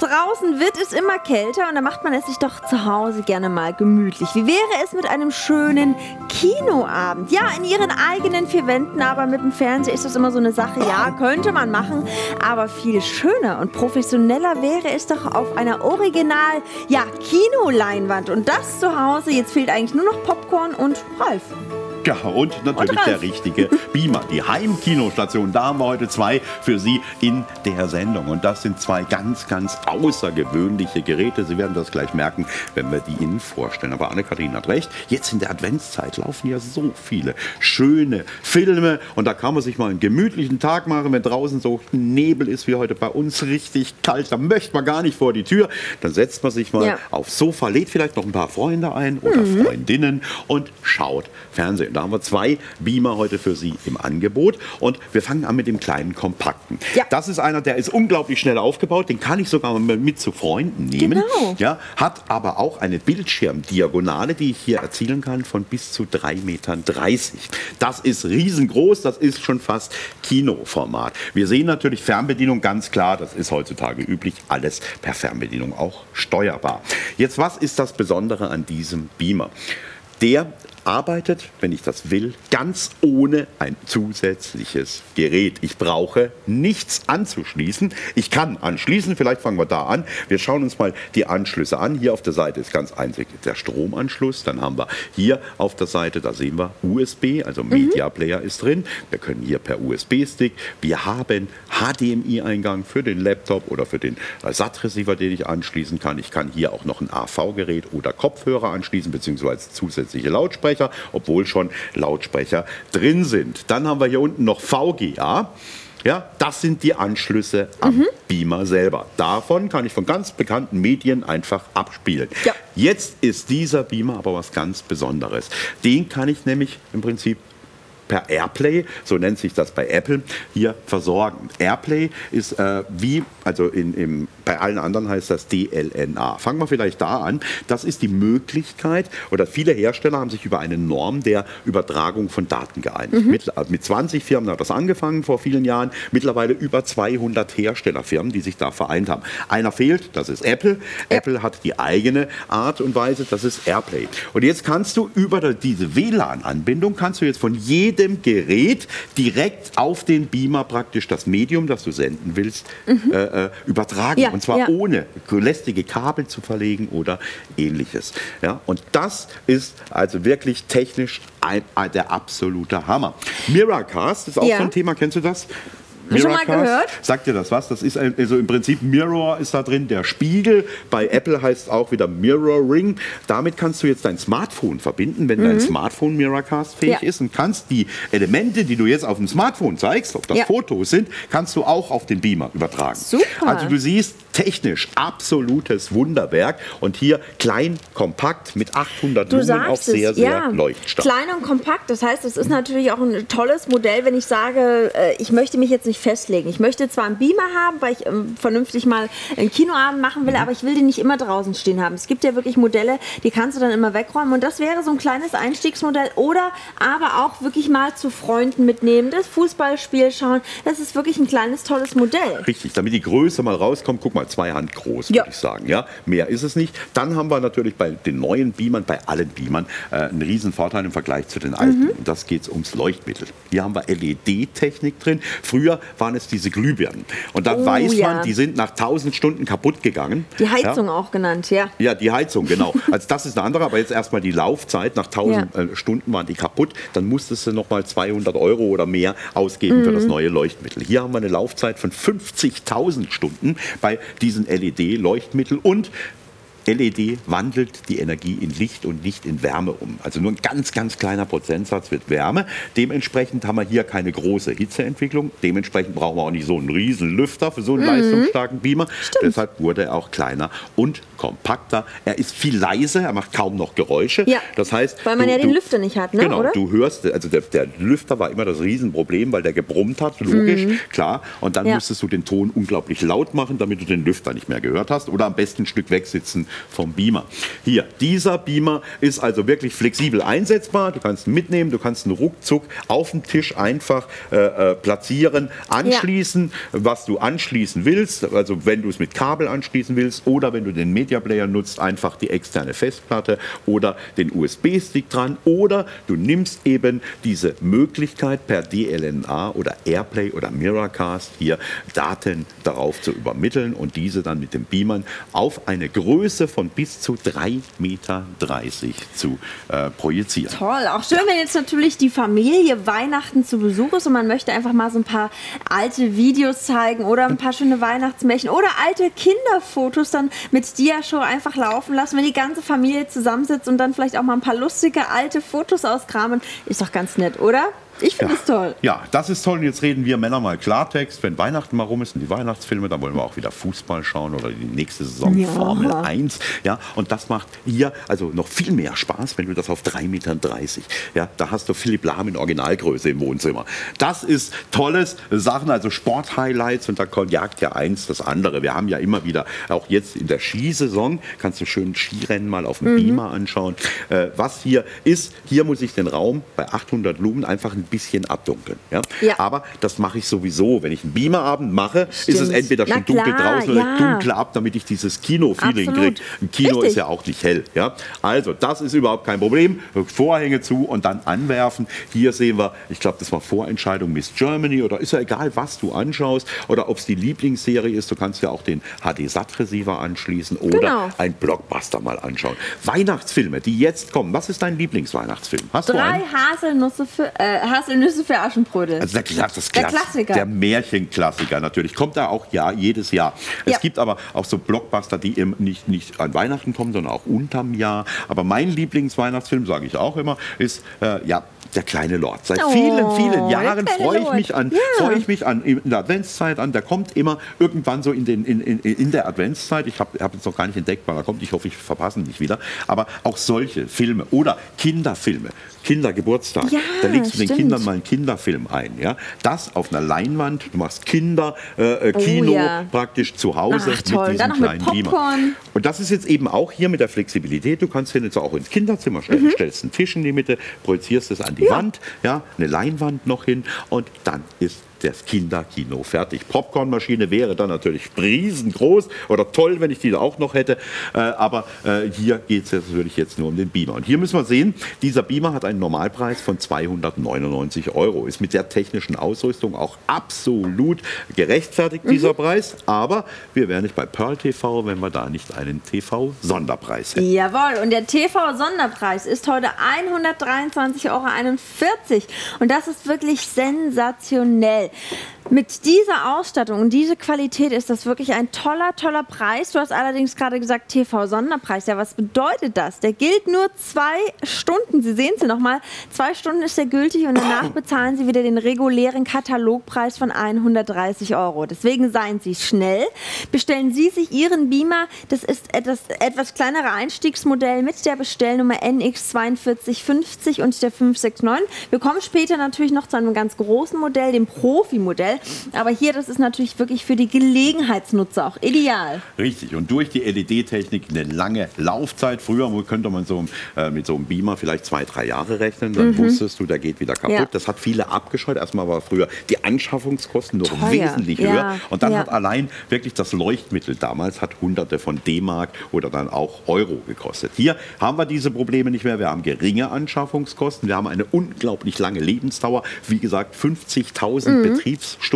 draußen wird es immer kälter und da macht man es sich doch zu Hause gerne mal gemütlich. Wie wäre es mit einem schönen Kinoabend? Ja, in ihren eigenen vier Wänden, aber mit dem Fernseher ist das immer so eine Sache. Ja, könnte man machen, aber viel schöner und professioneller wäre es doch auf einer original, ja, Kinoleinwand. Und das zu Hause, jetzt fehlt eigentlich nur noch Popcorn und Ralf. Ja, und natürlich und der richtige Beamer, die Heimkinostation. Da haben wir heute zwei für Sie in der Sendung. Und das sind zwei ganz, ganz außergewöhnliche Geräte. Sie werden das gleich merken, wenn wir die Ihnen vorstellen. Aber Anne-Kathrin hat recht, jetzt in der Adventszeit laufen ja so viele schöne Filme. Und da kann man sich mal einen gemütlichen Tag machen, wenn draußen so Nebel ist wie heute bei uns, richtig kalt. Da möchte man gar nicht vor die Tür. Dann setzt man sich mal aufs Sofa, lädt vielleicht noch ein paar Freunde ein oder Freundinnen und schaut Fernsehen. Da haben wir zwei Beamer heute für Sie im Angebot. Und wir fangen an mit dem kleinen kompakten. Ja. Das ist einer, der ist unglaublich schnell aufgebaut. Den kann ich sogar mit zu Freunden nehmen. Genau. Ja, hat aber auch eine Bildschirmdiagonale, die ich hier erzielen kann, von bis zu 3,30 Metern. Das ist riesengroß. Das ist schon fast Kinoformat. Wir sehen natürlich Fernbedienung ganz klar. Das ist heutzutage üblich. Alles per Fernbedienung auch steuerbar. Jetzt, was ist das Besondere an diesem Beamer? Der arbeitet, wenn ich das will, ganz ohne ein zusätzliches Gerät. Ich brauche nichts anzuschließen. Ich kann anschließen, vielleicht fangen wir da an. Wir schauen uns mal die Anschlüsse an. Hier auf der Seite ist ganz einzig der Stromanschluss. Dann haben wir hier auf der Seite, da sehen wir USB, also Media Player ist drin. Wir können hier per USB-Stick, wir haben HDMI-Eingang für den Laptop oder für den SAT-Receiver, den ich anschließen kann. Ich kann hier auch noch ein AV-Gerät oder Kopfhörer anschließen, beziehungsweise zusätzliche Lautsprecher, obwohl schon Lautsprecher drin sind. Dann haben wir hier unten noch VGA. Ja, das sind die Anschlüsse am Beamer selber. Davon kann ich von ganz bekannten Medien einfach abspielen. Ja. Jetzt ist dieser Beamer aber was ganz Besonderes. Den kann ich nämlich im Prinzip per AirPlay, so nennt sich das bei Apple, hier versorgen. AirPlay ist bei allen anderen heißt das DLNA. Fangen wir vielleicht da an. Das ist die Möglichkeit, oder viele Hersteller haben sich über eine Norm der Übertragung von Daten geeinigt. Mit 20 Firmen hat das angefangen vor vielen Jahren. Mittlerweile über 200 Herstellerfirmen, die sich da vereint haben. Einer fehlt, das ist Apple. Apple hat die eigene Art und Weise, das ist AirPlay. Und jetzt kannst du über diese WLAN-Anbindung, kannst du jetzt von jedem Gerät direkt auf den Beamer praktisch das Medium, das du senden willst, übertragen. Ja, und zwar ohne lästige Kabel zu verlegen oder ähnliches. Ja, und das ist also wirklich technisch der absolute Hammer. Miracast ist auch so ein Thema, kennst du das? Miracast, schon mal gehört? Sagt dir das was? Das ist also im Prinzip Mirror ist da drin, der Spiegel. Bei Apple heißt es auch wieder Mirroring. Damit kannst du jetzt dein Smartphone verbinden, wenn dein Smartphone Miracast-fähig ist, und kannst die Elemente, die du jetzt auf dem Smartphone zeigst, ob das Fotos sind, kannst du auch auf den Beamer übertragen. Super. Also du siehst, technisch absolutes Wunderwerk. Und hier klein, kompakt mit 800 Lumen auf sehr, sehr leuchtstark. Klein und kompakt, das heißt, es ist natürlich auch ein tolles Modell, wenn ich sage, ich möchte mich jetzt nicht festlegen. Ich möchte zwar einen Beamer haben, weil ich vernünftig mal einen Kinoabend machen will, aber ich will den nicht immer draußen stehen haben. Es gibt ja wirklich Modelle, die kannst du dann immer wegräumen, und das wäre so ein kleines Einstiegsmodell. Oder aber auch wirklich mal zu Freunden mitnehmen, das Fußballspiel schauen. Das ist wirklich ein kleines, tolles Modell. Richtig, damit die Größe mal rauskommt, guck mal, 2 Hand groß, würde ich sagen. Ja? Mehr ist es nicht. Dann haben wir natürlich bei den neuen Beamern, bei allen Beamern, einen riesen Vorteil im Vergleich zu den alten. Und das geht ums Leuchtmittel. Hier haben wir LED-Technik drin. Früher waren es diese Glühbirnen. Und da weiß man, die sind nach 1000 Stunden kaputt gegangen. Die Heizung auch genannt, ja, die Heizung, genau. Also das ist eine andere, aber jetzt erstmal die Laufzeit. Nach 1000 Stunden waren die kaputt. Dann musstest du nochmal 200 € oder mehr ausgeben für das neue Leuchtmittel. Hier haben wir eine Laufzeit von 50.000 Stunden bei diesen LED-Leuchtmittel, und LED wandelt die Energie in Licht und nicht in Wärme um. Also nur ein ganz, ganz kleiner Prozentsatz wird Wärme. Dementsprechend haben wir hier keine große Hitzeentwicklung. Dementsprechend brauchen wir auch nicht so einen riesen Lüfter für so einen leistungsstarken Beamer. Stimmt. Deshalb wurde er auch kleiner und kompakter. Er ist viel leiser, er macht kaum noch Geräusche. Ja, das heißt, weil man den Lüfter nicht hat, ne? Genau, oder? Du hörst, also der Lüfter war immer das Riesenproblem, weil der gebrummt hat, logisch, klar. Und dann musstest du den Ton unglaublich laut machen, damit du den Lüfter nicht mehr gehört hast. Oder am besten ein Stück wegsitzen vom Beamer. Hier, dieser Beamer ist also wirklich flexibel einsetzbar. Du kannst ihn mitnehmen, du kannst ihn ruckzuck auf dem Tisch einfach platzieren, anschließen, was du anschließen willst. Also wenn du es mit Kabel anschließen willst oder wenn du den Media Player nutzt, einfach die externe Festplatte oder den USB-Stick dran. Oder du nimmst eben diese Möglichkeit per DLNA oder AirPlay oder Miracast hier Daten darauf zu übermitteln und diese dann mit den Beamern auf eine Größe von bis zu 3,30 Meter zu projizieren. Toll, auch schön, wenn jetzt natürlich die Familie Weihnachten zu Besuch ist und man möchte einfach mal so ein paar alte Videos zeigen oder ein paar schöne Weihnachtsmärchen oder alte Kinderfotos dann mit Diashow einfach laufen lassen, wenn die ganze Familie zusammensitzt und dann vielleicht auch mal ein paar lustige alte Fotos auskramen. Ist doch ganz nett, oder? Ich finde es toll. Ja, das ist toll. Und jetzt reden wir Männer mal Klartext. Wenn Weihnachten mal rum ist und die Weihnachtsfilme, dann wollen wir auch wieder Fußball schauen oder die nächste Saison Formel 1. Ja, und das macht hier also noch viel mehr Spaß, wenn du das auf 3,30 Meter. Ja, da hast du Philipp Lahm in Originalgröße im Wohnzimmer. Das ist tolles Sachen, also Sport-Highlights, und da jagt ja eins das andere. Wir haben ja immer wieder, auch jetzt in der Skisaison, kannst du schön Skirennen mal auf dem Beamer anschauen. Was hier ist, hier muss ich den Raum bei 800 Lumen einfach ein bisschen abdunkeln. Ja? Ja. Aber das mache ich sowieso. Wenn ich einen Beamerabend mache, ist es entweder schon dunkel draußen oder dunkler ab, damit ich dieses Kino-Feeling kriege. Ein Kino ist ja auch nicht hell. Ja? Also das ist überhaupt kein Problem. Vorhänge zu und dann anwerfen. Hier sehen wir, ich glaube, das war Vorentscheidung Miss Germany, oder ist ja egal, was du anschaust oder ob es die Lieblingsserie ist. Du kannst ja auch den HD-SAT-Receiver anschließen oder einen Blockbuster mal anschauen. Weihnachtsfilme, die jetzt kommen. Was ist dein Lieblingsweihnachtsfilm? Hast du einen? 3 Haselnüsse für Aschenbrödel. Also der Klassiker. Der Märchenklassiker natürlich. Kommt da auch jedes Jahr. Es gibt aber auch so Blockbuster, die eben nicht an Weihnachten kommen, sondern auch unterm Jahr. Aber mein Lieblingsweihnachtsfilm, sage ich auch immer, ist Der kleine Lord. Seit vielen, vielen Jahren freue ich mich in der Adventszeit an. Der kommt immer irgendwann so in der Adventszeit. Ich habe jetzt noch gar nicht entdeckt, wann er kommt. Ich hoffe, ich verpasse ihn nicht wieder. Aber auch solche Filme oder Kinderfilme, Kindergeburtstag. Ja, da legst du den Kindern mal einen Kinderfilm ein. Ja? Das auf einer Leinwand. Du machst Kinderkino praktisch zu Hause. Ach, toll. Mit diesem kleinen Beamer. Und das ist jetzt eben auch hier mit der Flexibilität. Du kannst den jetzt auch ins Kinderzimmer stellen. Stellst einen Tisch in die Mitte, projizierst es an die Wand, eine Leinwand noch hin, und dann ist das Kinderkino fertig. Popcornmaschine wäre dann natürlich riesengroß oder toll, wenn ich die da auch noch hätte. Aber hier geht es natürlich jetzt nur um den Beamer. Und hier müssen wir sehen, dieser Beamer hat einen Normalpreis von 299 €. Ist mit der technischen Ausrüstung auch absolut gerechtfertigt, dieser Preis. Aber wir wären nicht bei Pearl TV, wenn wir da nicht einen TV-Sonderpreis hätten. Jawohl, und der TV-Sonderpreis ist heute 123,41 € und das ist wirklich sensationell. Mit dieser Ausstattung und dieser Qualität ist das wirklich ein toller, toller Preis. Du hast allerdings gerade gesagt, TV-Sonderpreis. Ja, was bedeutet das? Der gilt nur 2 Stunden. Sie sehen es hier nochmal. 2 Stunden ist der gültig und danach bezahlen Sie wieder den regulären Katalogpreis von 130 €. Deswegen seien Sie schnell. Bestellen Sie sich Ihren Beamer. Das ist etwas kleinere Einstiegsmodell mit der Bestellnummer NX4250 und der 569. Wir kommen später natürlich noch zu einem ganz großen Modell, dem Profi-Modell. Aber hier, das ist natürlich wirklich für die Gelegenheitsnutzer auch ideal. Richtig. Und durch die LED-Technik eine lange Laufzeit. Früher könnte man mit so einem Beamer vielleicht 2, 3 Jahre rechnen. Dann wusstest du, der geht wieder kaputt. Ja. Das hat viele abgescheut. Erstmal war früher die Anschaffungskosten noch wesentlich höher. Und dann hat allein wirklich das Leuchtmittel damals Hunderte von D-Mark oder dann auch Euro gekostet. Hier haben wir diese Probleme nicht mehr. Wir haben geringe Anschaffungskosten. Wir haben eine unglaublich lange Lebensdauer. Wie gesagt, 50.000 Betriebsstunden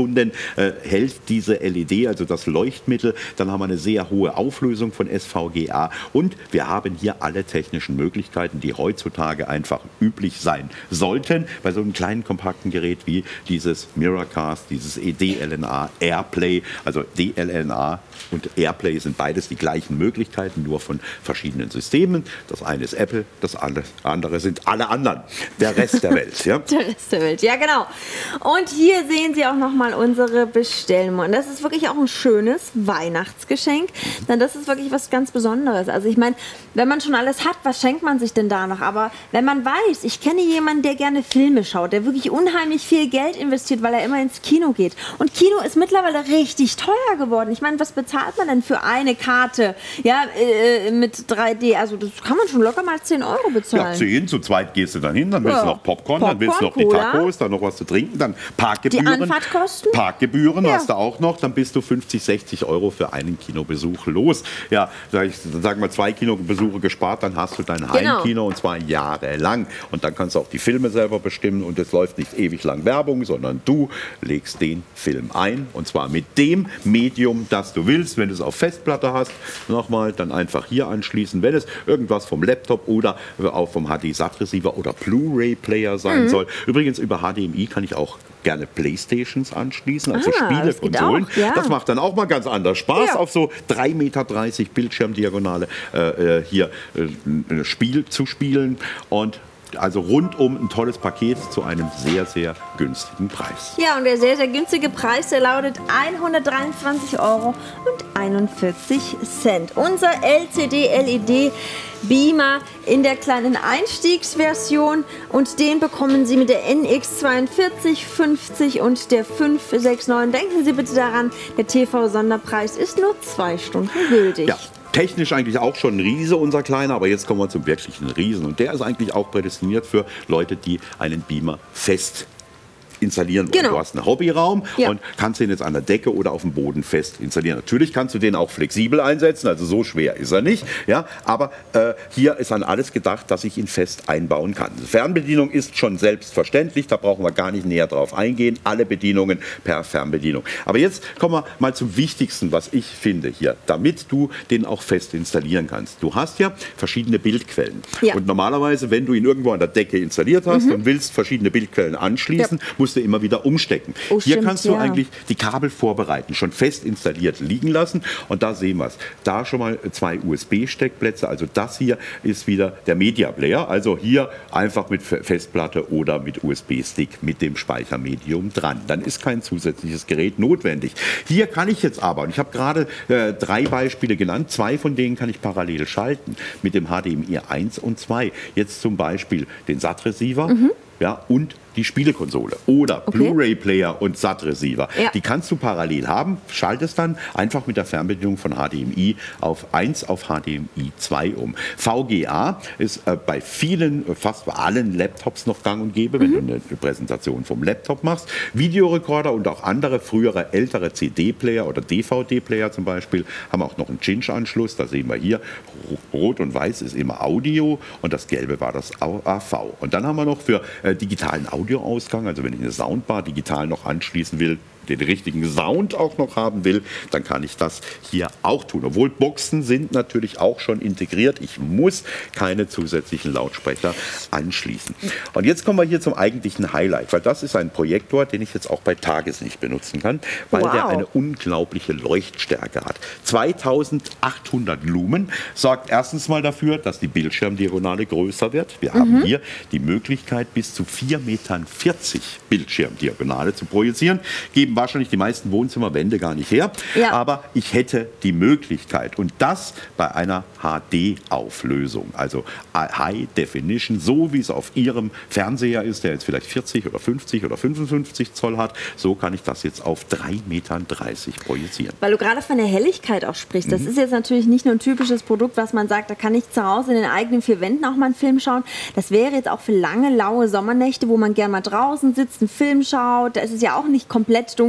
hält diese LED, also das Leuchtmittel. Dann haben wir eine sehr hohe Auflösung von SVGA und wir haben hier alle technischen Möglichkeiten, die heutzutage einfach üblich sein sollten bei so einem kleinen kompakten Gerät wie dieses Miracast, dieses DLNA, AirPlay. Also DLNA und AirPlay sind beides die gleichen Möglichkeiten, nur von verschiedenen Systemen. Das eine ist Apple, das andere sind alle anderen. Der Rest der Welt. Ja? Der Rest der Welt, ja genau. Und hier sehen Sie auch noch nochmal unsere Bestellnummer. Und das ist wirklich auch ein schönes Weihnachtsgeschenk, denn das ist wirklich was ganz Besonderes. Also ich meine, wenn man schon alles hat, was schenkt man sich denn da noch? Aber wenn man weiß, ich kenne jemanden, der gerne Filme schaut, der wirklich unheimlich viel Geld investiert, weil er immer ins Kino geht. Und Kino ist mittlerweile richtig teuer geworden. Ich meine, was bezahlt man denn für eine Karte? Ja, mit 3D, also das kann man schon locker mal 10 Euro bezahlen. Ja, 10, zu zweit gehst du dann hin, dann willst du noch Popcorn, dann willst du noch die Tacos, dann noch was zu trinken, dann Parkgebühren. Die Anfahrtkosten? Parkgebühren hast du auch noch, dann bist du 50, 60 Euro für einen Kinobesuch los. Ja, sagen wir 2 Kinobesuche gespart, dann hast du dein Heimkino und zwar jahrelang. Und dann kannst du auch die Filme selber bestimmen und es läuft nicht ewig lang Werbung, sondern du legst den Film ein und zwar mit dem Medium, das du willst. Wenn du es auf Festplatte hast, nochmal, dann einfach hier anschließen. Wenn es irgendwas vom Laptop oder auch vom HD-SAT-Receiver oder Blu-ray-Player sein soll. Übrigens, über HDMI kann ich auch gerne Playstations anschließen, also Spielekonsolen. Das, das macht dann auch mal ganz anders Spaß, auf so 3,30 Meter Bildschirmdiagonale hier Spiel zu spielen. Und also rundum ein tolles Paket zu einem sehr, sehr günstigen Preis. Ja, und der sehr, sehr günstige Preis, der lautet 123,41 €. Unser LCD-LED Beamer in der kleinen Einstiegsversion und den bekommen Sie mit der NX4250 und der 569. Denken Sie bitte daran, der TV-Sonderpreis ist nur 2 Stunden gültig. Ja. Technisch eigentlich auch schon ein Riese, unser Kleiner, aber jetzt kommen wir zum wirklichen Riesen. Und der ist eigentlich auch prädestiniert für Leute, die einen Beamer fest installieren wollen. Du hast einen Hobbyraum und kannst den jetzt an der Decke oder auf dem Boden fest installieren. Natürlich kannst du den auch flexibel einsetzen, also so schwer ist er nicht. Ja? Aber hier ist an alles gedacht, dass ich ihn fest einbauen kann. Die Fernbedienung ist schon selbstverständlich, da brauchen wir gar nicht näher drauf eingehen. Alle Bedienungen per Fernbedienung. Aber jetzt kommen wir mal zum Wichtigsten, was ich finde hier, damit du den auch fest installieren kannst. Du hast ja verschiedene Bildquellen. Ja. Und normalerweise, wenn du ihn irgendwo an der Decke installiert hast und willst verschiedene Bildquellen anschließen, musst du immer wieder umstecken. Oh, hier stimmt, kannst du eigentlich die Kabel vorbereiten, schon fest installiert liegen lassen. Und da sehen wir es. Da schon mal 2 USB-Steckplätze. Also das hier ist wieder der Media Player. Also hier einfach mit Festplatte oder mit USB-Stick mit dem Speichermedium dran. Dann ist kein zusätzliches Gerät notwendig. Hier kann ich jetzt aber, und ich habe gerade 3 Beispiele genannt, 2 von denen kann ich parallel schalten. Mit dem HDMI 1 und 2. Jetzt zum Beispiel den SAT-Receiver. Ja, und die Spielekonsole oder Blu-ray-Player und SAT-Receiver. Ja. Die kannst du parallel haben, schaltest dann einfach mit der Fernbedienung von HDMI auf 1 auf HDMI 2 um. VGA ist bei vielen, fast bei allen Laptops noch gang und gäbe, wenn du eine Präsentation vom Laptop machst. Videorekorder und auch andere frühere, ältere CD-Player oder DVD-Player zum Beispiel haben auch noch einen Cinch-Anschluss. Da sehen wir hier, rot und weiß ist immer Audio und das Gelbe war das AV. Und dann haben wir noch für digitalen Audioausgang, also wenn ich eine Soundbar digital noch anschließen will, den richtigen Sound auch noch haben will, dann kann ich das hier auch tun. Obwohl Boxen sind natürlich auch schon integriert. Ich muss keine zusätzlichen Lautsprecher anschließen. Und jetzt kommen wir hier zum eigentlichen Highlight, weil das ist ein Projektor, den ich jetzt auch bei Tageslicht benutzen kann, weil der eine unglaubliche Leuchtstärke hat. 2800 Lumen sorgt erstens mal dafür, dass die Bildschirmdiagonale größer wird. Wir haben hier die Möglichkeit, bis zu 4,40 Metern Bildschirmdiagonale zu projizieren. Geben wahrscheinlich die meisten Wohnzimmerwände gar nicht her, aber ich hätte die Möglichkeit und das bei einer HD-Auflösung, also High Definition, so wie es auf Ihrem Fernseher ist, der jetzt vielleicht 40 oder 50 oder 55 Zoll hat, so kann ich das jetzt auf 3,30 Metern projizieren. Weil du gerade von der Helligkeit auch sprichst, das ist jetzt natürlich nicht nur ein typisches Produkt, was man sagt, da kann ich zu Hause in den eigenen 4 Wänden auch mal einen Film schauen, das wäre jetzt auch für lange, laue Sommernächte, wo man gerne mal draußen sitzt, einen Film schaut, da ist es ja auch nicht komplett dunkel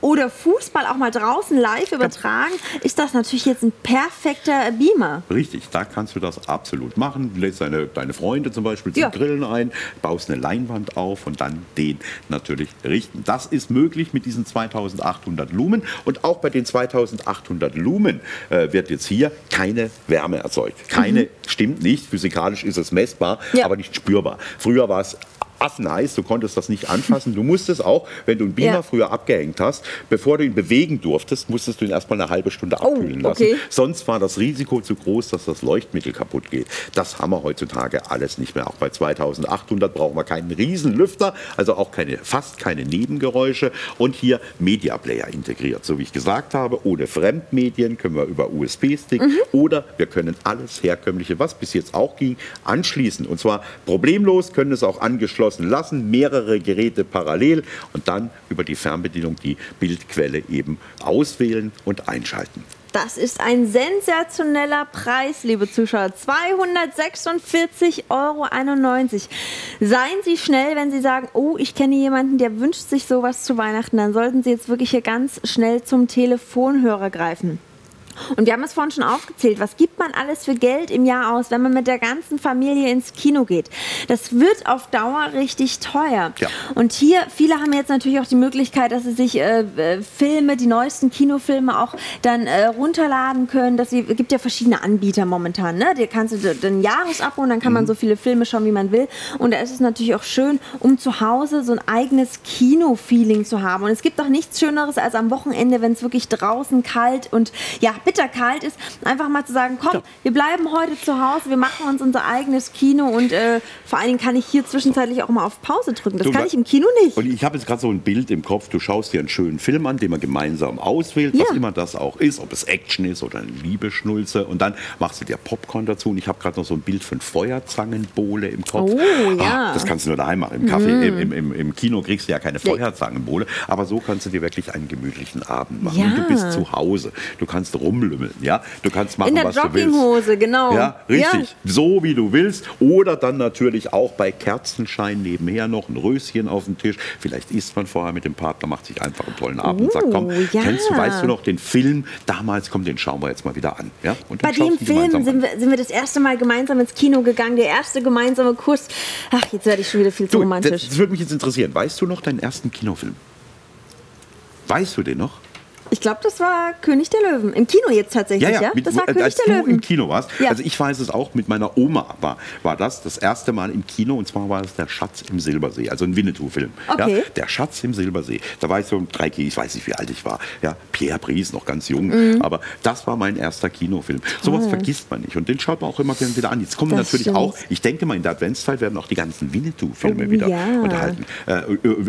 oder Fußball auch mal draußen live übertragen, ist das natürlich jetzt ein perfekter Beamer. Richtig, da kannst du das absolut machen. Du lädst deine Freunde zum Beispiel zum Grillen ein, baust eine Leinwand auf und dann den natürlich richten. Das ist möglich mit diesen 2800 Lumen und auch bei den 2800 Lumen wird jetzt hier keine Wärme erzeugt. Keine, stimmt nicht, physikalisch ist es messbar, aber nicht spürbar. Früher war es affenheiß, du konntest das nicht anfassen. Du musstest auch, wenn du einen Beamer früher abgehängt hast, bevor du ihn bewegen durftest, musstest du ihn erstmal eine halbe Stunde abkühlen lassen. Sonst war das Risiko zu groß, dass das Leuchtmittel kaputt geht. Das haben wir heutzutage alles nicht mehr. Auch bei 2800 brauchen wir keinen riesen Lüfter, also auch keine, fast keine Nebengeräusche. Und hier Media Player integriert. So wie ich gesagt habe, ohne Fremdmedien können wir über USB-Stick oder wir können alles Herkömmliche, was bis jetzt auch ging, anschließen. Und zwar problemlos, können es auch angeschlossen lassen, mehrere Geräte parallel und dann über die Fernbedienung die Bildquelle eben auswählen und einschalten. Das ist ein sensationeller Preis, liebe Zuschauer. 246,91 Euro. Seien Sie schnell, wenn Sie sagen, oh, ich kenne jemanden, der wünscht sich sowas zu Weihnachten. Dann sollten Sie jetzt wirklich hier ganz schnell zum Telefonhörer greifen. Und wir haben es vorhin schon aufgezählt, was gibt man alles für Geld im Jahr aus, wenn man mit der ganzen Familie ins Kino geht. Das wird auf Dauer richtig teuer. Ja. Und hier, viele haben jetzt natürlich auch die Möglichkeit, dass sie sich Filme, die neuesten Kinofilme auch dann runterladen können. Das gibt ja verschiedene Anbieter momentan. Ne? Da kannst du den Jahresabo und dann kann man so viele Filme schauen, wie man will. Und da ist es natürlich auch schön, um zu Hause so ein eigenes Kino-Feeling zu haben. Und es gibt auch nichts Schöneres als am Wochenende, wenn es wirklich draußen kalt und ja, bitterkalt ist, einfach mal zu sagen, komm, wir bleiben heute zu Hause, wir machen uns unser eigenes Kino und vor allen Dingen kann ich hier zwischenzeitlich auch mal auf Pause drücken. Das kann ich im Kino nicht. Und ich habe jetzt gerade so ein Bild im Kopf, du schaust dir einen schönen Film an, den man gemeinsam auswählt, was immer das auch ist, ob es Action ist oder eine Liebeschnulze und dann machst du dir Popcorn dazu und ich habe gerade noch so ein Bild von Feuerzangenbowle im Kopf. Oh, ja. Ach, das kannst du nur daheim machen, im Kaffee, im Kino kriegst du ja keine Feuerzangenbowle, aber so kannst du dir wirklich einen gemütlichen Abend machen. Ja. Und du bist zu Hause, du kannst rumlümmeln, ja? Du kannst machen, was du willst. In der Jogginghose, genau. Ja, richtig. Ja. So, wie du willst. Oder dann natürlich auch bei Kerzenschein nebenher noch ein Röschen auf dem Tisch. Vielleicht isst man vorher mit dem Partner, macht sich einfach einen tollen Abend und sagt, komm, kennst du, weißt du noch, den Film damals, komm, den schauen wir jetzt mal wieder an. Ja? Und bei dem Film sind wir das erste Mal gemeinsam ins Kino gegangen, der erste gemeinsame Kuss. Ach, jetzt werde ich schon wieder viel zu romantisch. Das würde mich jetzt interessieren. Weißt du noch deinen ersten Kinofilm? Weißt du den noch? Ich glaube, das war König der Löwen. Im Kino jetzt tatsächlich, ja? Das war König der Löwen. Als du im Kino warst. Ja. Also ich weiß es auch, mit meiner Oma war das erste Mal im Kino. Und zwar war es Der Schatz im Silbersee, also ein Winnetou-Film. Okay. Ja? Der Schatz im Silbersee. Da war ich so 3 Kilos, ich weiß nicht, wie alt ich war. Ja? Pierre Brice, noch ganz jung. Aber das war mein erster Kinofilm. Sowas vergisst man nicht. Und den schaut man auch immer gerne wieder an. Jetzt kommen natürlich auch, ich denke mal, in der Adventszeit werden auch die ganzen Winnetou-Filme wieder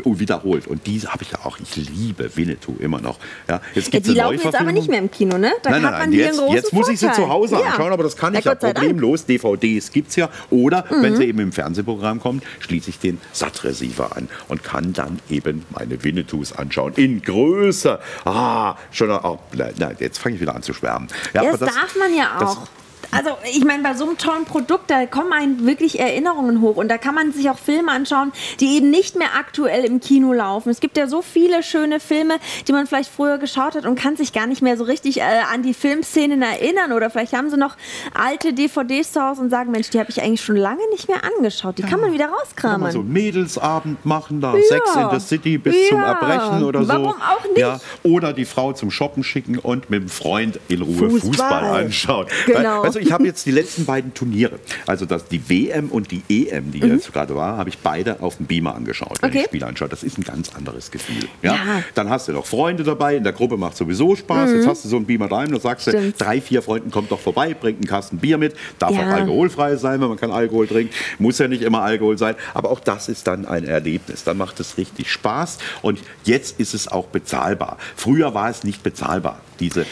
wiederholt. Und die habe ich ja auch. Ich liebe Winnetou immer noch. Ja? Jetzt die laufen jetzt aber nicht mehr im Kino, ne? Da nein, man jetzt muss ich sie zu Hause anschauen, aber das kann ich ja problemlos. DVDs gibt es ja. Oder, wenn sie eben im Fernsehprogramm kommt, schließe ich den SAT-Receiver an und kann dann eben meine Winnetous anschauen. In Größe. Ah, schon. Oh, nein, jetzt fange ich wieder an zu schwärmen. Ja, aber das darf man ja auch. Also ich meine, bei so einem tollen Produkt, da kommen einem wirklich Erinnerungen hoch und da kann man sich auch Filme anschauen, die eben nicht mehr aktuell im Kino laufen. Es gibt ja so viele schöne Filme, die man vielleicht früher geschaut hat und kann sich gar nicht mehr so richtig an die Filmszenen erinnern oder vielleicht haben sie noch alte DVDs zu Hause und sagen, Mensch, die habe ich eigentlich schon lange nicht mehr angeschaut, die kann man wieder rauskramen. Kann man so einen Mädelsabend machen, da Sex in the City bis zum Erbrechen oder so. Warum auch nicht? Ja. Oder die Frau zum Shoppen schicken und mit dem Freund in Ruhe Fußball anschauen. Genau. Also ich habe jetzt die letzten beiden Turniere, also die WM und die EM, die jetzt gerade war, habe ich beide auf dem Beamer angeschaut, wenn ich Spiele anschaue. Das ist ein ganz anderes Gefühl. Ja? Ja. Dann hast du noch Freunde dabei, in der Gruppe macht sowieso Spaß, jetzt hast du so einen Beamer daheim, dann sagst du, 3, 4 Freunden kommt doch vorbei, bringt einen Kasten Bier mit, darf auch alkoholfrei sein, wenn man keinen Alkohol trinkt, muss ja nicht immer Alkohol sein, aber auch das ist dann ein Erlebnis, dann macht es richtig Spaß und jetzt ist es auch bezahlbar. Früher war es nicht bezahlbar. Diese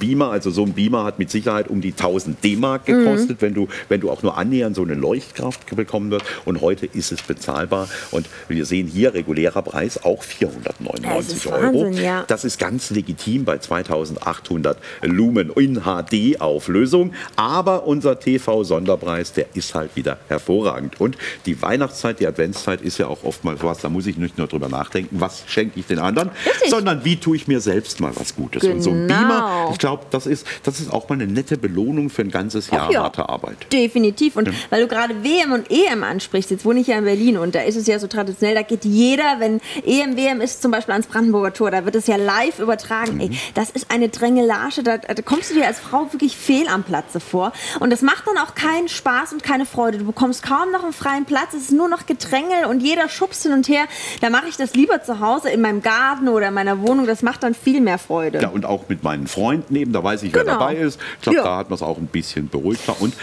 Beamer, also so ein Beamer hat mit Sicherheit um die 1000 D-Mark gekostet, wenn du auch nur annähernd so eine Leuchtkraft bekommen wirst. Und heute ist es bezahlbar. Und wir sehen hier regulärer Preis auch 499 Euro. Wahnsinn, ja. Das ist ganz legitim bei 2800 Lumen in HD-Auflösung. Aber unser TV-Sonderpreis, der ist halt wieder hervorragend. Und die Weihnachtszeit, die Adventszeit ist ja auch oftmals was, da muss ich nicht nur drüber nachdenken, was schenke ich den anderen, sondern wie tue ich mir selbst mal was Gutes. Gutes. Genau. Und so ein Beamer, ich glaube, das ist auch mal eine nette Belohnung für ein ganzes Jahr harte Arbeit. Definitiv. Und weil du gerade WM und EM ansprichst, jetzt wohne ich ja in Berlin und da ist es ja so traditionell, da geht jeder, wenn EM, WM ist, zum Beispiel ans Brandenburger Tor, da wird es ja live übertragen. Mhm. Ey, das ist eine Drängelage, da kommst du dir als Frau wirklich fehl am Platze vor. Und das macht dann auch keinen Spaß und keine Freude. Du bekommst kaum noch einen freien Platz, es ist nur noch Gedrängel und jeder schubst hin und her. Da mache ich das lieber zu Hause in meinem Garten oder in meiner Wohnung, das macht dann viel mehr Freude. Ja, und auch mit meinen Freunden eben, da weiß ich, wer dabei ist. Ich glaube, da hat man es auch ein bisschen beruhigter. Und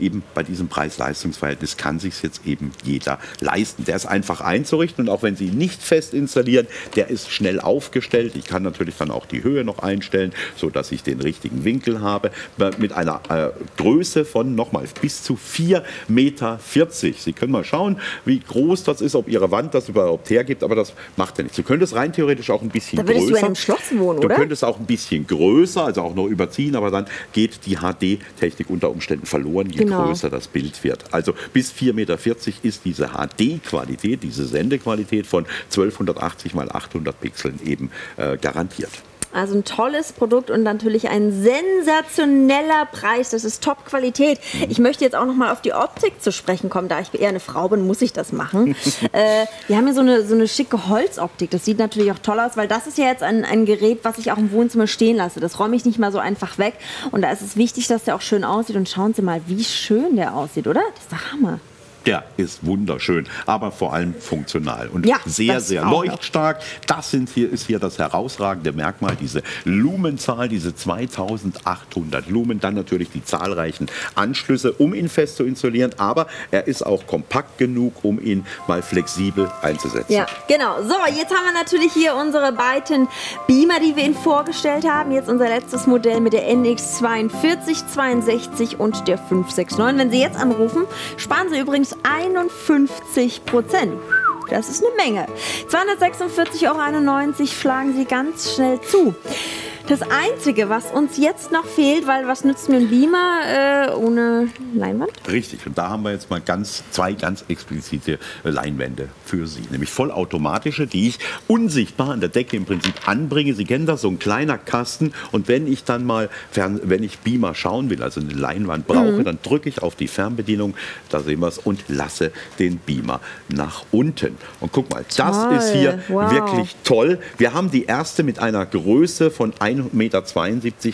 eben bei diesem Preis-Leistungs-Verhältnis kann sich jetzt eben jeder leisten. Der ist einfach einzurichten und auch wenn Sie ihn nicht fest installieren, der ist schnell aufgestellt. Ich kann natürlich dann auch die Höhe noch einstellen, sodass ich den richtigen Winkel habe. Mit einer Größe von, nochmal, bis zu 4,40 Meter. Sie können mal schauen, wie groß das ist, ob Ihre Wand das überhaupt hergibt, aber das macht ja nichts. Sie können das rein theoretisch auch ein bisschen größer. Da würdest du in einem Schloss wohnen, oder? Du könntest auch ein bisschen größer, also auch noch überziehen, aber dann geht die HD-Technik unter Umständen verloren, je größer das Bild wird. Also bis 4,40 Meter ist diese HD-Qualität, diese Sendequalität von 1280 x 800 Pixeln eben garantiert. Also ein tolles Produkt und natürlich ein sensationeller Preis. Das ist Top-Qualität. Ich möchte jetzt auch noch mal auf die Optik zu sprechen kommen. Da ich eher eine Frau bin, muss ich das machen. Wir haben hier so eine schicke Holzoptik. Das sieht natürlich auch toll aus, weil das ist ja jetzt ein Gerät, was ich auch im Wohnzimmer stehen lasse. Das räume ich nicht mal so einfach weg. Und da ist es wichtig, dass der auch schön aussieht. Und schauen Sie mal, wie schön der aussieht, oder? Das ist der Hammer. Der ist wunderschön, aber vor allem funktional und sehr, sehr leuchtstark. Das ist hier das herausragende Merkmal, diese Lumenzahl, diese 2800 Lumen. Dann natürlich die zahlreichen Anschlüsse, um ihn fest zu installieren, aber er ist auch kompakt genug, um ihn mal flexibel einzusetzen. Ja, genau. So, jetzt haben wir natürlich hier unsere beiden Beamer, die wir Ihnen vorgestellt haben. Jetzt unser letztes Modell mit der NX 42, 62 und der 569. Wenn Sie jetzt anrufen, sparen Sie übrigens 51%. Das ist eine Menge. 246,91 € schlagen Sie ganz schnell zu. Das Einzige, was uns jetzt noch fehlt, weil was nützt mir ein Beamer ohne Leinwand? Richtig, und da haben wir jetzt mal zwei ganz explizite Leinwände für Sie. Nämlich vollautomatische, die ich unsichtbar an der Decke im Prinzip anbringe. Sie kennen das, so ein kleiner Kasten. Und wenn ich dann mal, wenn ich Beamer schauen will, also eine Leinwand brauche, dann drücke ich auf die Fernbedienung, da sehen wir es, und lasse den Beamer nach unten. Und guck mal, das ist hier wirklich toll. Wir haben die erste mit einer Größe von 1,72 Meter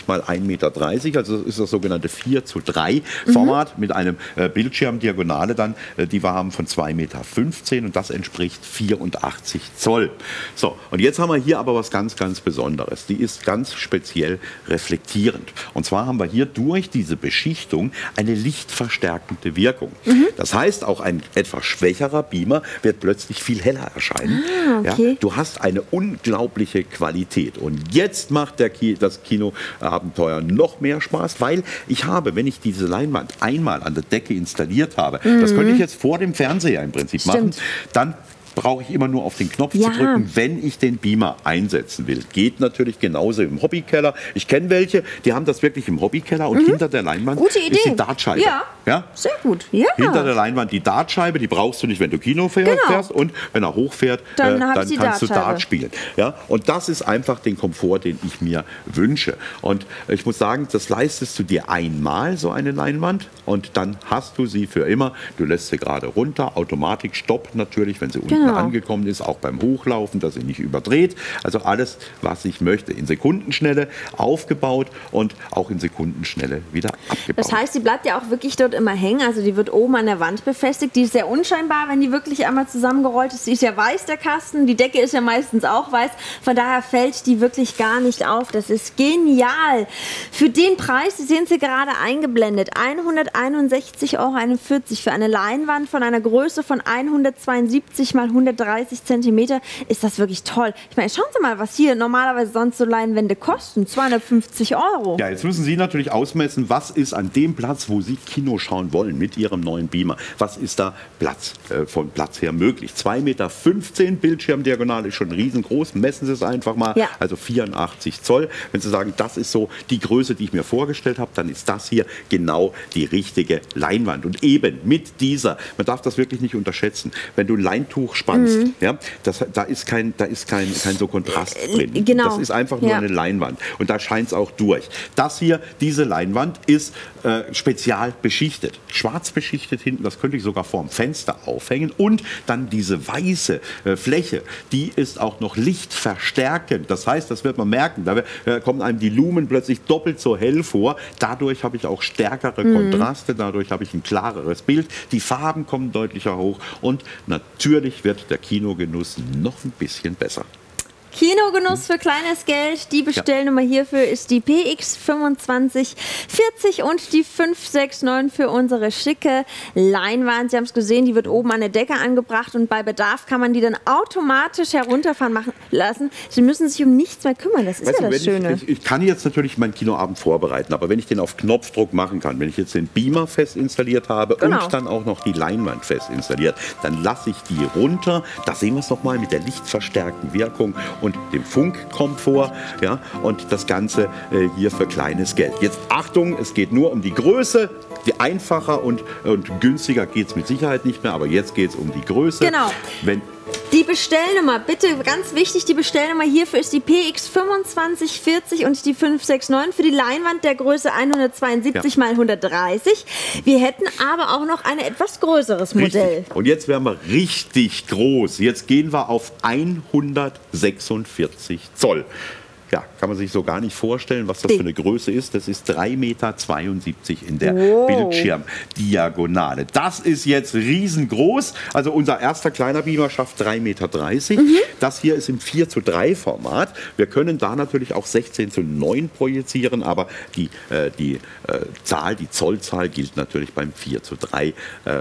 mal 1,30 Meter, also das ist das sogenannte 4:3 Format mit einem Bildschirmdiagonale dann, die wir haben von 2,15 Meter und das entspricht 84 Zoll. So, und jetzt haben wir hier aber was ganz, ganz Besonderes. Die ist ganz speziell reflektierend. Und zwar haben wir hier durch diese Beschichtung eine lichtverstärkende Wirkung. Das heißt, auch ein etwas schwächerer Beamer wird plötzlich viel heller erscheinen. Ja, du hast eine unglaubliche Qualität. Und jetzt macht das Kinoabenteuer noch mehr Spaß, weil ich habe, wenn ich diese Leinwand einmal an der Decke installiert habe, das könnte ich jetzt vor dem Fernseher im Prinzip machen, dann brauche ich immer nur auf den Knopf zu drücken, wenn ich den Beamer einsetzen will. Geht natürlich genauso im Hobbykeller. Ich kenne welche, die haben das wirklich im Hobbykeller und hinter der Leinwand ist die Dartscheibe. Ja, sehr gut. Hinter der Leinwand die Dartscheibe, die brauchst du nicht, wenn du Kino fährst und wenn er hochfährt, dann kannst du Dart spielen. Ja? Und das ist einfach den Komfort, den ich mir wünsche. Und ich muss sagen, das leistest du dir einmal, so eine Leinwand, und dann hast du sie für immer. Du lässt sie gerade runter, Automatik, Stopp natürlich, wenn sie unten angekommen ist, auch beim Hochlaufen, dass sie nicht überdreht. Also alles, was ich möchte. In Sekundenschnelle aufgebaut und auch in Sekundenschnelle wieder abgebaut. Das heißt, die bleibt ja auch wirklich dort immer hängen. Also die wird oben an der Wand befestigt. Die ist sehr unscheinbar, wenn die wirklich einmal zusammengerollt ist. Die ist ja weiß, der Kasten. Die Decke ist ja meistens auch weiß. Von daher fällt die wirklich gar nicht auf. Das ist genial. Für den Preis, Sie sehen sie gerade eingeblendet, 161,41 € für eine Leinwand von einer Größe von 172 x 130 cm ist das wirklich toll. Ich meine, schauen Sie mal, was hier normalerweise sonst so Leinwände kosten. 250 €. Ja, jetzt müssen Sie natürlich ausmessen, was ist an dem Platz, wo Sie Kino schauen wollen mit Ihrem neuen Beamer. Was ist da von Platz her möglich? 2,15 Meter Bildschirmdiagonale ist schon riesengroß. Messen Sie es einfach mal. Ja. Also 84 Zoll. Wenn Sie sagen, das ist so die Größe, die ich mir vorgestellt habe, dann ist das hier genau die richtige Leinwand. Und eben mit dieser, man darf das wirklich nicht unterschätzen, wenn du ein Leintuch spannst. Mhm. Ja? Da ist kein so Kontrast drin. Genau. Das ist einfach nur eine Leinwand. Und da scheint es auch durch. Das hier, diese Leinwand, ist spezial beschichtet. Schwarz beschichtet hinten, das könnte ich sogar vorm Fenster aufhängen. Und dann diese weiße Fläche, die ist auch noch lichtverstärkend. Das heißt, das wird man merken, da kommen einem die Lumen plötzlich doppelt so hell vor. Dadurch habe ich auch stärkere Kontraste, dadurch habe ich ein klareres Bild. Die Farben kommen deutlicher hoch und natürlich wird der Kinogenuss noch ein bisschen besser. Kinogenuss für kleines Geld. Die Bestellnummer hierfür ist die PX2540 und die 569 für unsere schicke Leinwand. Sie haben es gesehen, die wird oben an der Decke angebracht und bei Bedarf kann man die dann automatisch herunterfahren lassen. Sie müssen sich um nichts mehr kümmern. Das ist weißt ja das Schöne. Ich kann jetzt natürlich meinen Kinoabend vorbereiten, aber wenn ich den auf Knopfdruck machen kann, wenn ich jetzt den Beamer fest installiert habe und dann auch noch die Leinwand fest installiert, dann lasse ich die runter. Da sehen wir es nochmal mit der lichtverstärkten Wirkung und dem Funkkomfort, ja, und das Ganze hier für kleines Geld. Jetzt Achtung, es geht nur um die Größe, die einfacher und günstiger geht es mit Sicherheit nicht mehr, aber jetzt geht es um die Größe. Genau. Die Bestellnummer, bitte, ganz wichtig, die Bestellnummer hierfür ist die PX2540 und die 569 für die Leinwand der Größe 172 x 130. Wir hätten aber auch noch ein etwas größeres Modell. Richtig. Und jetzt werden wir richtig groß. Jetzt gehen wir auf 146 Zoll. Ja, kann man sich so gar nicht vorstellen, was das für eine Größe ist. Das ist 3,72 Meter in der Bildschirmdiagonale. Das ist jetzt riesengroß. Also unser erster kleiner Beamer schafft 3,30 Meter. Das hier ist im 4:3 Format. Wir können da natürlich auch 16:9 projizieren, aber die Zollzahl gilt natürlich beim 4:3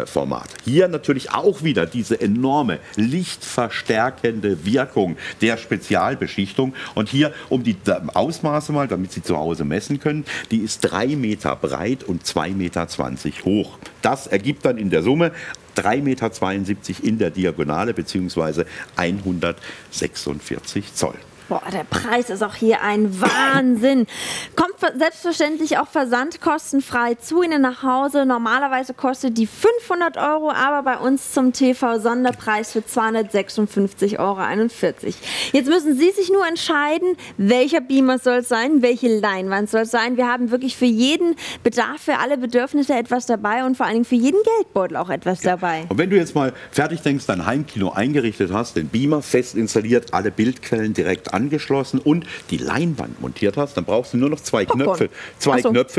Format. Hier natürlich auch wieder diese enorme lichtverstärkende Wirkung der Spezialbeschichtung. Und hier um die Ausmaße mal, damit Sie zu Hause messen können, die ist 3 Meter breit und 2,20 Meter hoch. Das ergibt dann in der Summe 3,72 Meter in der Diagonale bzw. 146 Zoll. Boah, der Preis ist auch hier ein Wahnsinn. Kommt selbstverständlich auch versandkostenfrei zu Ihnen nach Hause. Normalerweise kostet die 500 €, aber bei uns zum TV-Sonderpreis für 256,41 €. Jetzt müssen Sie sich nur entscheiden, welcher Beamer soll es sein, welche Leinwand soll es sein. Wir haben wirklich für jeden Bedarf, für alle Bedürfnisse etwas dabei und vor allen Dingen für jeden Geldbeutel auch etwas dabei. Und wenn du jetzt mal fertig denkst, dein Heimkino eingerichtet hast, den Beamer fest installiert, alle Bildquellen direkt angeschlossen und die Leinwand montiert hast, dann brauchst du nur noch zwei Knöpfe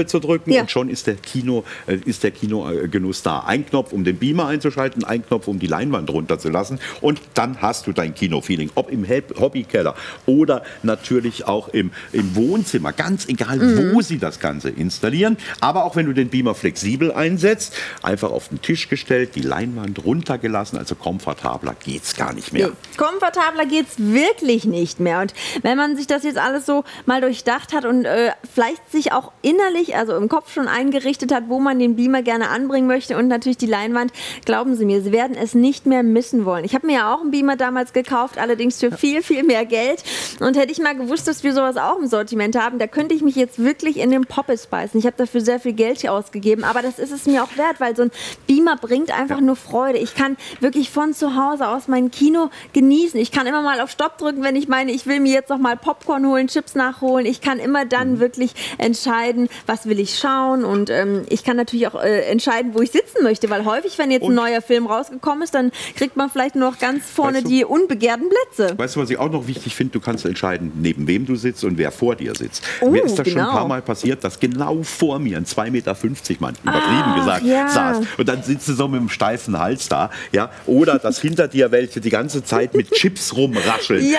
zu drücken und schon ist der Kinogenuss da. Ein Knopf, um den Beamer einzuschalten, ein Knopf, um die Leinwand runterzulassen und dann hast du dein Kinofeeling. Ob im Hobbykeller oder natürlich auch im Wohnzimmer, ganz egal, wo Sie das Ganze installieren. Aber auch wenn du den Beamer flexibel einsetzt, einfach auf den Tisch gestellt, die Leinwand runtergelassen, also komfortabler geht es gar nicht mehr. Nee, komfortabler geht es wirklich nicht mehr. Und wenn man sich das jetzt alles so mal durchdacht hat und vielleicht sich auch innerlich, also im Kopf schon eingerichtet hat, wo man den Beamer gerne anbringen möchte und natürlich die Leinwand, glauben Sie mir, Sie werden es nicht mehr missen wollen. Ich habe mir ja auch einen Beamer damals gekauft, allerdings für viel, viel mehr Geld. Und hätte ich mal gewusst, dass wir sowas auch im Sortiment haben, da könnte ich mich jetzt wirklich in den Poppes beißen. Ich habe dafür sehr viel Geld hier ausgegeben, aber das ist es mir auch wert, weil so ein Beamer bringt einfach nur Freude. Ich kann wirklich von zu Hause aus mein Kino genießen. Ich kann immer mal auf Stopp drücken, wenn ich meine, ich will mir jetzt noch mal Popcorn holen, Chips nachholen. Ich kann immer dann wirklich entscheiden, was will ich schauen. Und ich kann natürlich auch entscheiden, wo ich sitzen möchte. Weil häufig, wenn jetzt ein neuer Film rausgekommen ist, dann kriegt man vielleicht nur noch ganz vorne die unbegehrten Plätze. Weißt du, was ich auch noch wichtig finde? Du kannst entscheiden, neben wem du sitzt und wer vor dir sitzt. Oh, mir ist das schon ein paar Mal passiert, dass genau vor mir ein 2,50 Meter Mann, übertrieben gesagt, saß. Und dann sitzt du so mit einem steifen Hals da. Ja? Oder dass hinter dir welche die ganze Zeit mit Chips rumrascheln.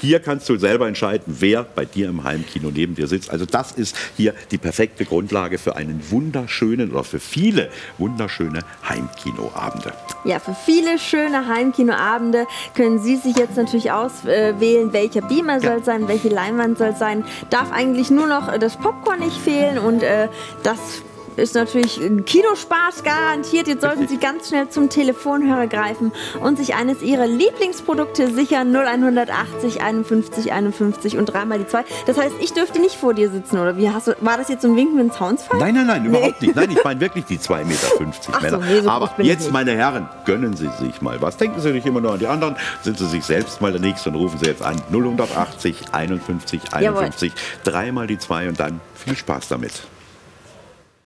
Hier kannst du selber entscheiden, wer bei dir im Heimkino neben dir sitzt. Also das ist hier die perfekte Grundlage für einen wunderschönen oder für viele wunderschöne Heimkinoabende. Ja, für viele schöne Heimkinoabende können Sie sich jetzt natürlich auswählen, welcher Beamer soll es sein, welche Leinwand soll es sein. Darf eigentlich nur noch das Popcorn nicht fehlen und das ist natürlich Kinospaß garantiert. Jetzt sollten Sie ganz schnell zum Telefonhörer greifen und sich eines Ihrer Lieblingsprodukte sichern. 0180 51 51 und 3×2. Das heißt, ich dürfte nicht vor dir sitzen, oder wie? War das jetzt so ein Wink mit dem Zaunfall? Nein, nein, nein, überhaupt nicht. Nein, ich meine wirklich die 2,50 Meter Ach Männer. So, nee, so aber jetzt, meine Herren, gönnen Sie sich mal was. Denken Sie nicht immer nur an die anderen. Sind Sie sich selbst mal der Nächste und rufen Sie jetzt an. 0180 51 51 3×2 und dann viel Spaß damit.